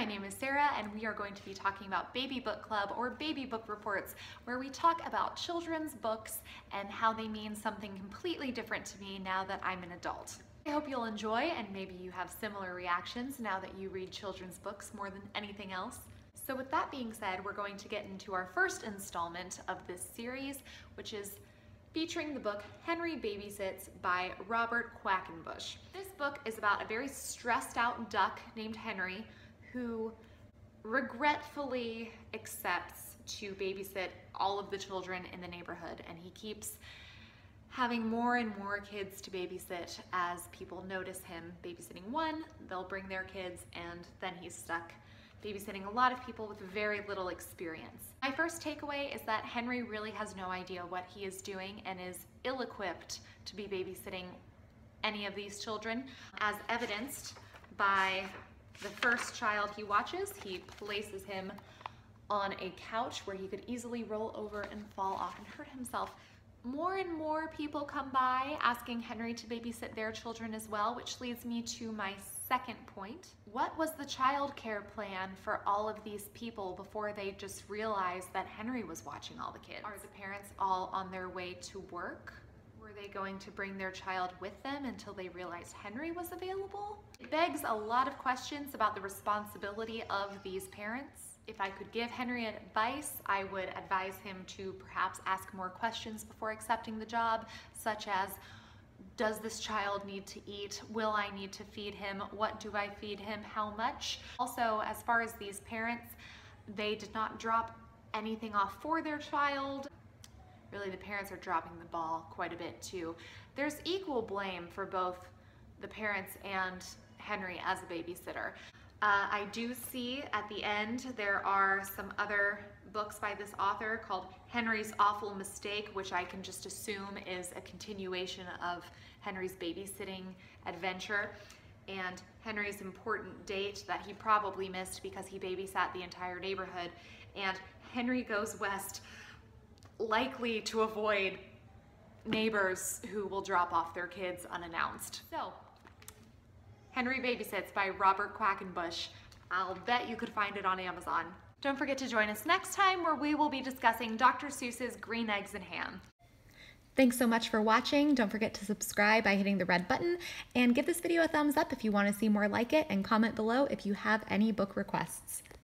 My name is Sarah, and we are going to be talking about Baby Book Club or Baby Book Reports, where we talk about children's books and how they mean something completely different to me now that I'm an adult. I hope you'll enjoy, and maybe you have similar reactions now that you read children's books more than anything else. So with that being said, we're going to get into our first installment of this series, which is featuring the book Henry Babysits by Robert Quackenbush. This book is about a very stressed out duck named Henry who regretfully accepts to babysit all of the children in the neighborhood, and he keeps having more and more kids to babysit as people notice him babysitting one, they'll bring their kids, and then he's stuck babysitting a lot of people with very little experience. My first takeaway is that Henry really has no idea what he is doing and is ill-equipped to be babysitting any of these children, as evidenced by the first child he watches. He places him on a couch where he could easily roll over and fall off and hurt himself. More and more people come by asking Henry to babysit their children as well, which leads me to my second point. What was the childcare plan for all of these people before they just realized that Henry was watching all the kids? Are the parents all on their way to work? Were they going to bring their child with them until they realized Henry was available? It begs a lot of questions about the responsibility of these parents. If I could give Henry advice, I would advise him to perhaps ask more questions before accepting the job, such as, does this child need to eat? Will I need to feed him? What do I feed him? How much? Also, as far as these parents, they did not drop anything off for their child. Really, the parents are dropping the ball quite a bit too. There's equal blame for both the parents and Henry as a babysitter. I do see at the end there are some other books by this author called Henry's Awful Mistake, which I can just assume is a continuation of Henry's babysitting adventure, and Henry's Important Date that he probably missed because he babysat the entire neighborhood, and Henry Goes West, likely to avoid neighbors who will drop off their kids unannounced. So, Henry Babysits by Robert Quackenbush. I'll bet you could find it on Amazon. Don't forget to join us next time where we will be discussing Dr. Seuss's Green Eggs and Ham. Thanks so much for watching. Don't forget to subscribe by hitting the red button, and give this video a thumbs up if you want to see more like it, and comment below if you have any book requests.